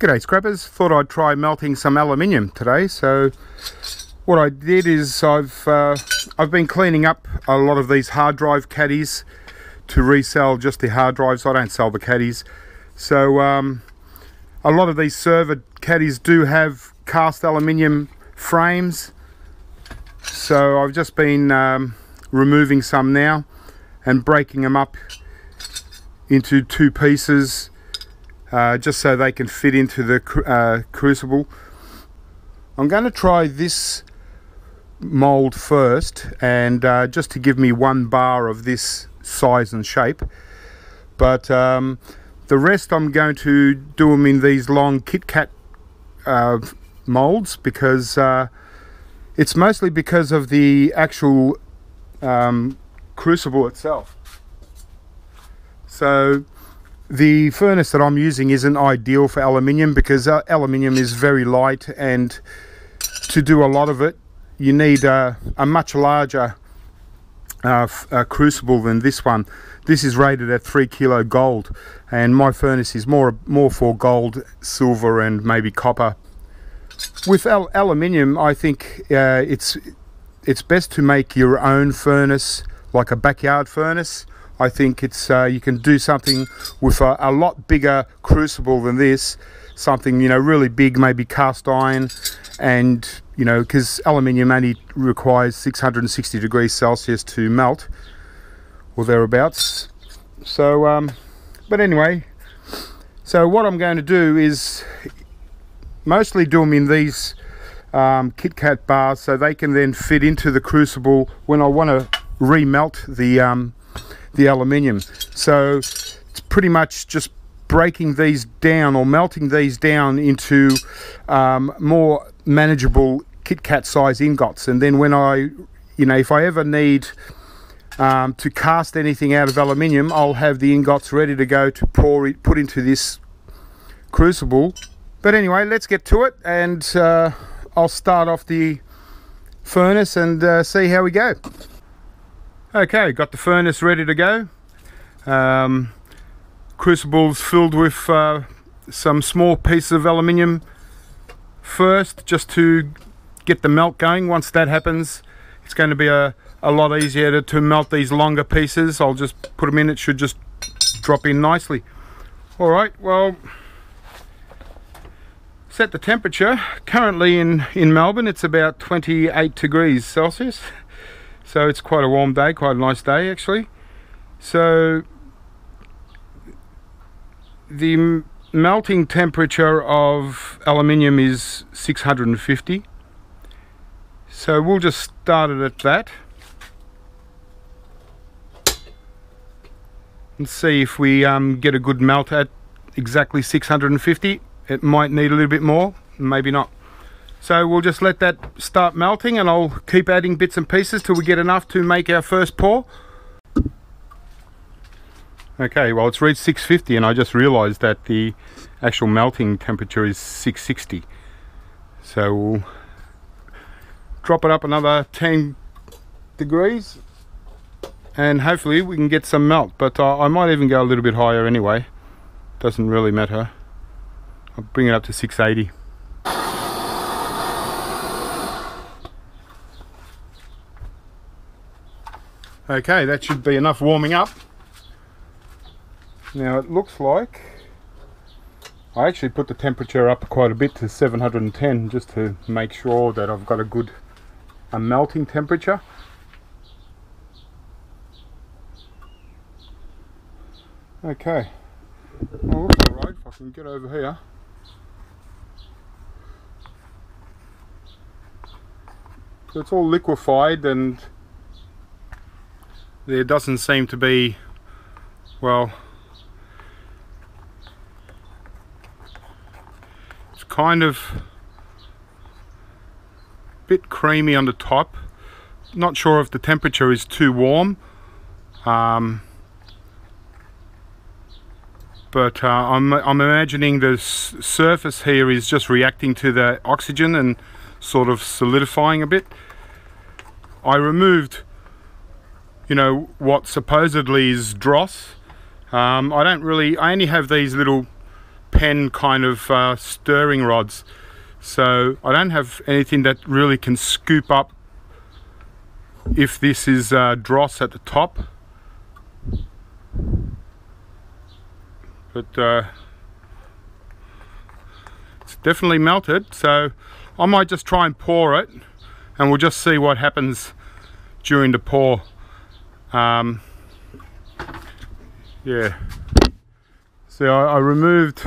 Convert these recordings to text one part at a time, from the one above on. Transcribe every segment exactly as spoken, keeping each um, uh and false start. G'day scrappers, thought I'd try melting some aluminium today. So what I did is I've uh, I've been cleaning up a lot of these hard drive caddies to resell just the hard drives. I don't sell the caddies. So um, a lot of these server caddies do have cast aluminium frames. So I've just been um, removing some now and breaking them up into two pieces. Uh, just so they can fit into the uh, crucible. I'm going to try this mold first, and uh, just to give me one bar of this size and shape, but um, the rest I'm going to do them in these long Kit Kat uh, molds, because uh, it's mostly because of the actual um, crucible itself. So the furnace that I'm using isn't ideal for aluminium, because uh, aluminium is very light, and to do a lot of it you need uh, a much larger uh, f uh, crucible than this one. This is rated at three kilo gold, and my furnace is more more for gold, silver and maybe copper. With al aluminium I think uh, it's it's best to make your own furnace, like a backyard furnace. I think it's uh, you can do something with a, a lot bigger crucible than this, something, you know, really big, maybe cast iron, and you know, because aluminium only requires six hundred sixty degrees Celsius to melt, or thereabouts. So, um, but anyway, so what I'm going to do is mostly do them in these um, Kit Kat bars, so they can then fit into the crucible when I want to remelt the. Um, the aluminium. So it's pretty much just breaking these down, or melting these down into um, more manageable Kit Kat size ingots, and then when I, you know, if I ever need um, to cast anything out of aluminium, I'll have the ingots ready to go to pour it, put into this crucible. But anyway, let's get to it, and uh, I'll start off the furnace and uh, see how we go. Okay, got the furnace ready to go. Um, crucibles filled with uh, some small piece of aluminium first, just to get the melt going. Once that happens, it's going to be a, a lot easier to, to melt these longer pieces. I'll just put them in, it should just drop in nicely. Alright, well, set the temperature. Currently in, in Melbourne it's about twenty-eight degrees Celsius. So it's quite a warm day, quite a nice day actually. So the melting temperature of aluminium is six hundred fifty. So we'll just start it at that. And see if we um, get a good melt at exactly six hundred fifty. It might need a little bit more, maybe not. So we'll just let that start melting, and I'll keep adding bits and pieces till we get enough to make our first pour. Okay, well it's reached six fifty, and I just realised that the actual melting temperature is six sixty. So we'll drop it up another ten degrees, and hopefully we can get some melt, but uh, I might even go a little bit higher anyway. Doesn't really matter. I'll bring it up to six eighty. Okay, that should be enough warming up. Now it looks like I actually put the temperature up quite a bit to seven hundred ten, just to make sure that I've got a good a melting temperature. Okay, well, looks alright if I can get over here. So it's all liquefied, and there doesn't seem to be, well, it's kind of a bit creamy on the top. Not sure if the temperature is too warm, um, but uh, I'm, I'm imagining the s surface here is just reacting to the oxygen and sort of solidifying a bit. I removed, you know, what supposedly is dross. Um, I don't really, I only have these little pen kind of uh, stirring rods. So I don't have anything that really can scoop up if this is uh, dross at the top. But uh, it's definitely melted, so I might just try and pour it and we'll just see what happens during the pour. Um, yeah, so I, I removed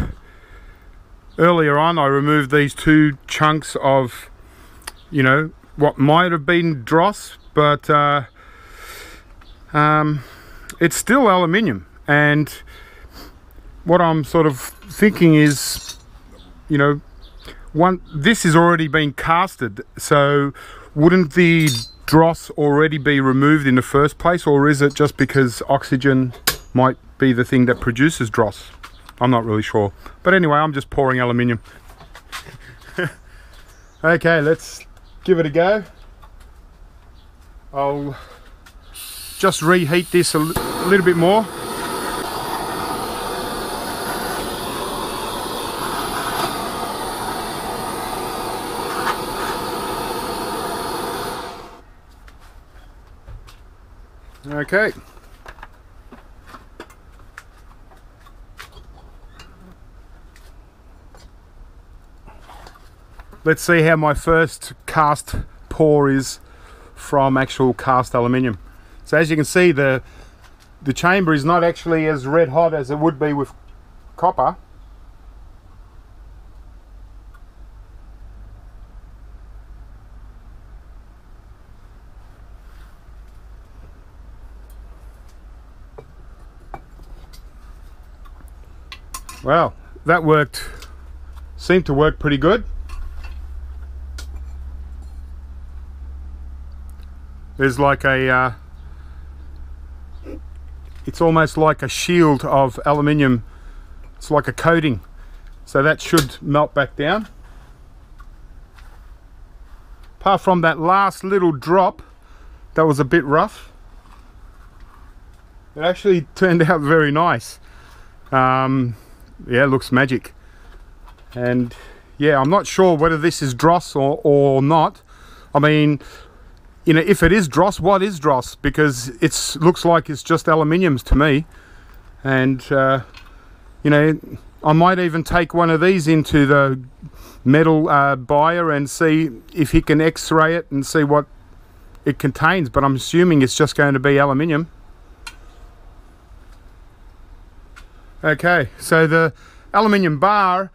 earlier on I removed these two chunks of, you know, what might have been dross, but uh, um, it's still aluminium. And what I'm sort of thinking is, you know, one this is already been casted, so wouldn't the dross already be removed in the first place, or is it just because oxygen might be the thing that produces dross? I'm not really sure, but anyway, I'm just pouring aluminium. Okay, let's give it a go. I'll just reheat this a little bit more. Okay. Let's see how my first cast pour is from actual cast aluminium. So as you can see, the the chamber is not actually as red hot as it would be with copper. Wow, that worked, seemed to work pretty good. There's like a, uh, it's almost like a shield of aluminium, it's like a coating. So that should melt back down. Apart from that last little drop, that was a bit rough. It actually turned out very nice. Um, Yeah, it looks magic. And yeah, I'm not sure whether this is dross or, or not. I mean, you know, if it is dross, what is dross? Because it looks like it's just aluminiums to me. And, uh, you know, I might even take one of these into the metal uh, buyer and see if he can x-ray it and see what it contains. But I'm assuming it's just going to be aluminium. Okay, so the aluminium bar,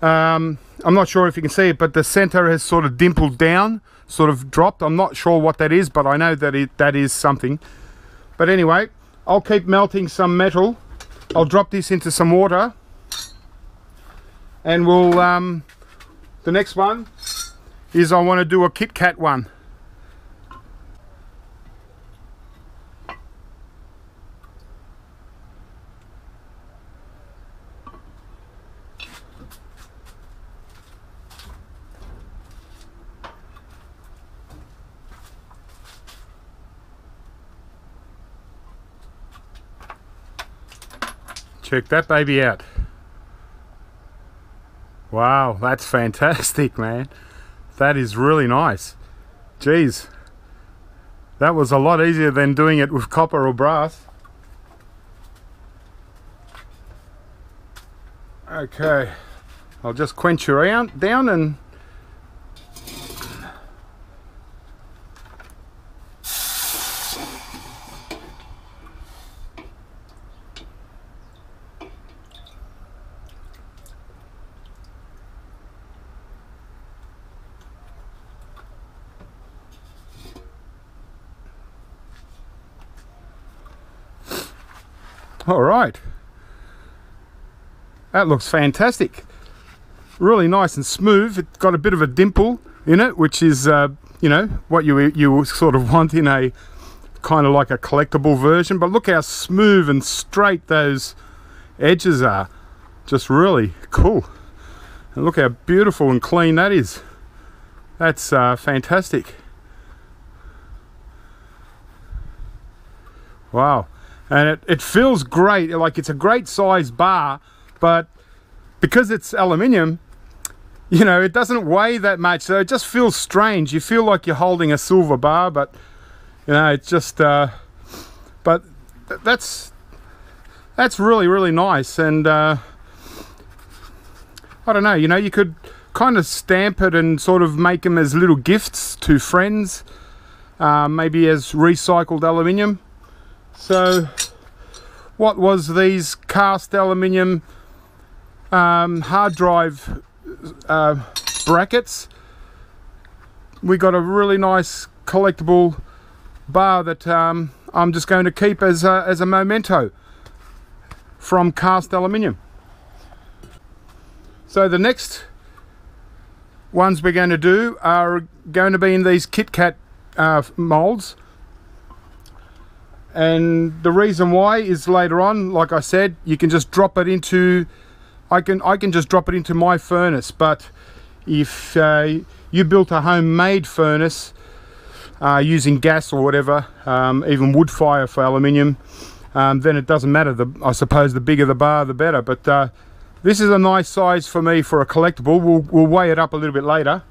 um, I'm not sure if you can see it, but the center has sort of dimpled down, sort of dropped. I'm not sure what that is, but I know that it, that is something. But anyway, I'll keep melting some metal. I'll drop this into some water. And we'll, um, the next one is I want to do a Kit Kat one. Check that baby out. Wow, that's fantastic, man. That is really nice. Jeez, that was a lot easier than doing it with copper or brass. Okay, I'll just quench around down and all right, that looks fantastic. Really nice and smooth. It's got a bit of a dimple in it, which is, uh, you know, what you you sort of want in a kind of like a collectible version. But look how smooth and straight those edges are. Just really cool. And look how beautiful and clean that is. That's uh, fantastic. Wow. And it, it feels great, like it's a great size bar, but because it's aluminium, you know, it doesn't weigh that much, so it just feels strange. You feel like you're holding a silver bar, but you know, it's just uh, but th that's that's really, really nice. And uh, I don't know, you know, you could kind of stamp it and sort of make them as little gifts to friends, uh, maybe as recycled aluminium. So what was these cast aluminium um, hard drive uh, brackets? We got a really nice collectible bar that um, I'm just going to keep as a, as a memento from cast aluminium. So the next ones we're going to do are going to be in these Kit Kat uh, molds. And the reason why is later on, like I said, you can just drop it into, I can I can just drop it into my furnace. But if uh, you built a homemade furnace uh, using gas or whatever, um, even wood fire for aluminium, um, then it doesn't matter. The, I suppose the bigger the bar, the better. But uh, this is a nice size for me for a collectible. We'll, we'll weigh it up a little bit later.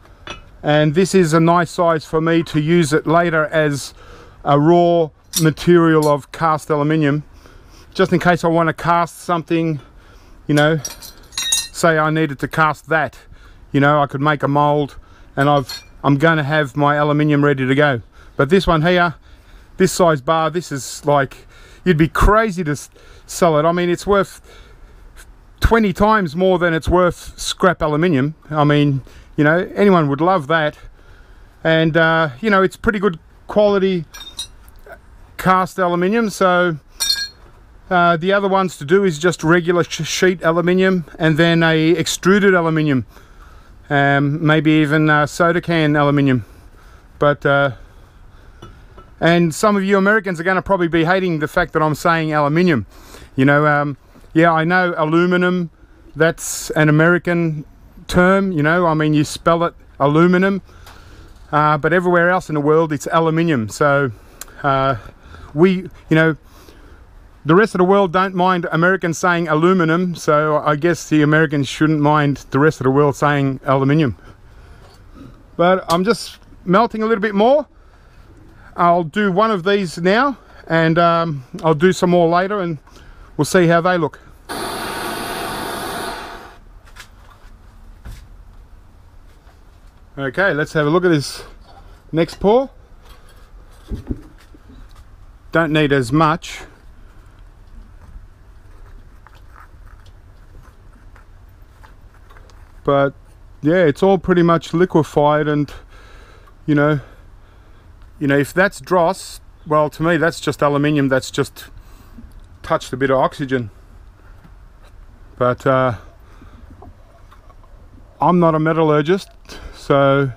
And this is a nice size for me to use it later as a raw material of cast aluminium, just in case I want to cast something, you know, say I needed to cast that, you know, I could make a mold and I've I'm going to have my aluminium ready to go. But this one here, this size bar, this is like, you'd be crazy to sell it. I mean, it's worth twenty times more than it's worth scrap aluminium. I mean, you know, anyone would love that. And uh, you know, it's pretty good quality cast aluminium. So uh, the other ones to do is just regular sh sheet aluminium, and then a extruded aluminium, um, maybe even uh, soda can aluminium. But uh, and some of you Americans are going to probably be hating the fact that I'm saying aluminium, you know. Um, yeah, I know aluminum, that's an American term, you know, I mean, you spell it aluminum, uh, but everywhere else in the world it's aluminium. So uh, we, you know, the rest of the world don't mind Americans saying aluminum, so I guess the Americans shouldn't mind the rest of the world saying aluminium. But I'm just melting a little bit more. I'll do one of these now, and um, I'll do some more later, and we'll see how they look. Okay, let's have a look at this next pour. Don't need as much. But yeah, it's all pretty much liquefied, and you know, you know, if that's dross, well, to me that's just aluminium that's just touched a bit of oxygen. But uh, I'm not a metallurgist, so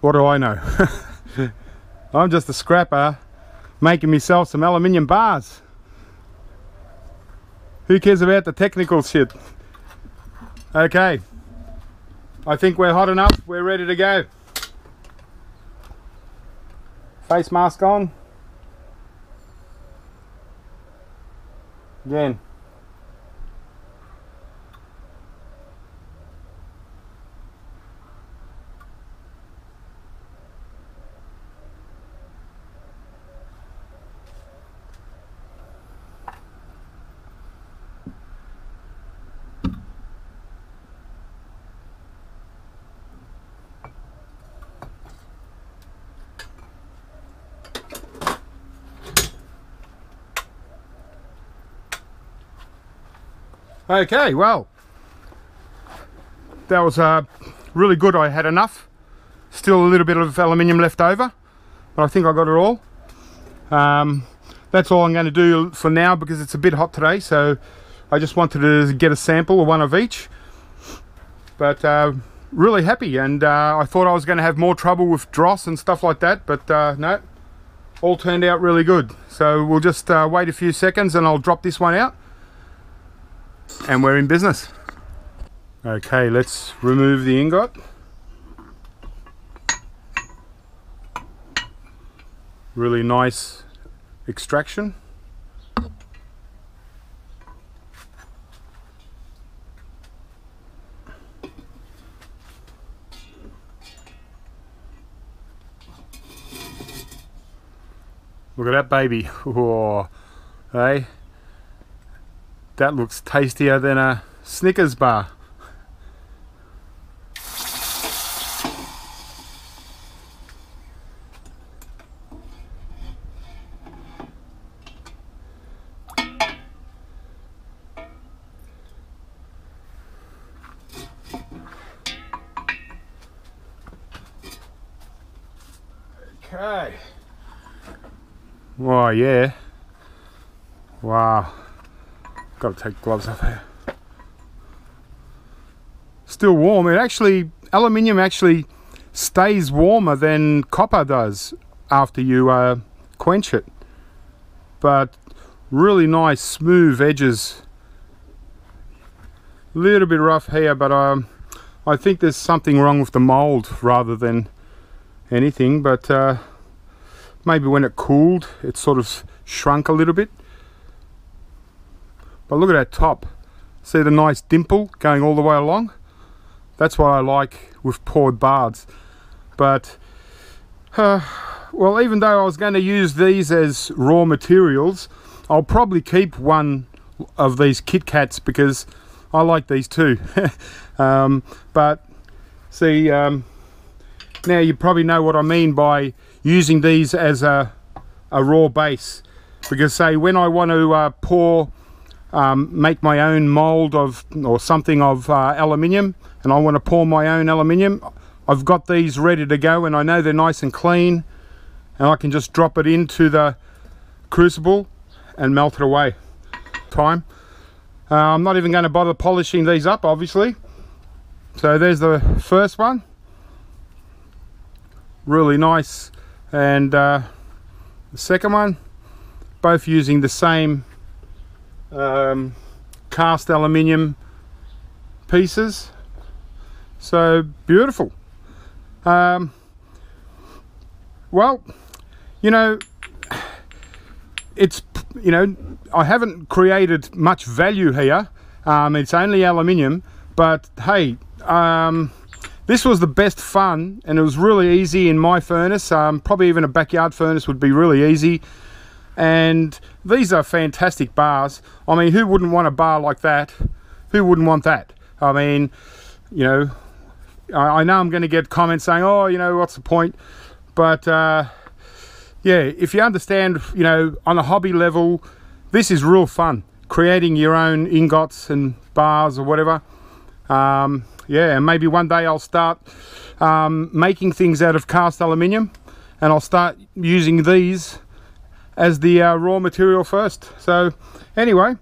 what do I know? I'm just a scrapper making myself some aluminium bars. Who cares about the technical shit? Okay, I think we're hot enough, we're ready to go. Face mask on. Again. Okay, well, that was uh, really good. I had enough. Still a little bit of aluminium left over, but I think I got it all. Um, that's all I'm going to do for now, because it's a bit hot today, so I just wanted to get a sample of one of each. But uh, really happy, and uh, I thought I was going to have more trouble with dross and stuff like that, but uh, no, all turned out really good. So we'll just uh, wait a few seconds and I'll drop this one out. And we're in business. Okay, let's remove the ingot. Really nice extraction. Look at that baby. Whoa. Hey? That looks tastier than a Snickers bar. Okay. Wow, yeah. Wow. Gotta take gloves off here. Still warm. It actually, aluminium actually stays warmer than copper does after you uh, quench it. But really nice smooth edges. A little bit rough here, but um, I think there's something wrong with the mold rather than anything, but uh, maybe when it cooled it sort of shrunk a little bit. But look at that top, see the nice dimple going all the way along? That's what I like with poured bars. But uh, well, even though I was going to use these as raw materials, I'll probably keep one of these Kit Kats because I like these too. um, but see, um, now you probably know what I mean by using these as a, a raw base, because say when I want to uh, pour, um, make my own mold of or something of uh, aluminium, and I want to pour my own aluminium, I've got these ready to go and I know they're nice and clean, and I can just drop it into the crucible and melt it away. Time. Uh, I'm not even going to bother polishing these up, obviously. So there's the first one. Really nice. And uh, the second one, both using the same um, cast aluminium pieces, so beautiful. Um, well, you know, it's, you know, I haven't created much value here, um, it's only aluminium, but hey, um, this was the best fun, and it was really easy in my furnace. Um, probably even a backyard furnace would be really easy. And these are fantastic bars. I mean, who wouldn't want a bar like that? Who wouldn't want that? I mean, you know, I, I know I'm going to get comments saying, oh, you know, what's the point? But uh, yeah, if you understand, you know, on a hobby level, this is real fun. Creating your own ingots and bars or whatever. Um, yeah, and maybe one day I'll start um, making things out of cast aluminium, and I'll start using these as the uh, raw material first. So anyway,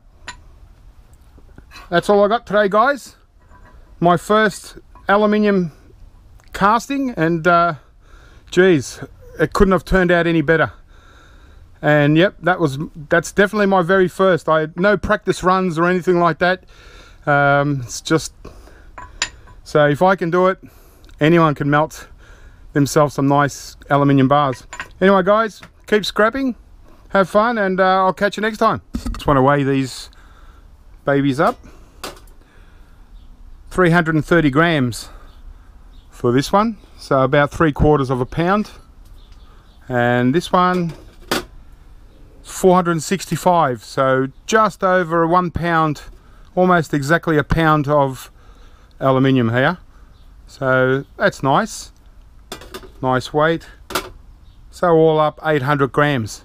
that's all I got today, guys. My first aluminium casting, and uh, geez, it couldn't have turned out any better. And yep, that was that's definitely my very first. I had no practice runs or anything like that. Um, it's just, so if I can do it, anyone can melt themselves some nice aluminium bars. Anyway, guys, keep scrapping, have fun, and uh, I'll catch you next time. Just want to weigh these babies up. three hundred thirty grams for this one, so about three quarters of a pound. And this one, four hundred sixty-five, so just over one pound, almost exactly a pound of aluminium here, so that's nice nice weight. So all up eight hundred grams.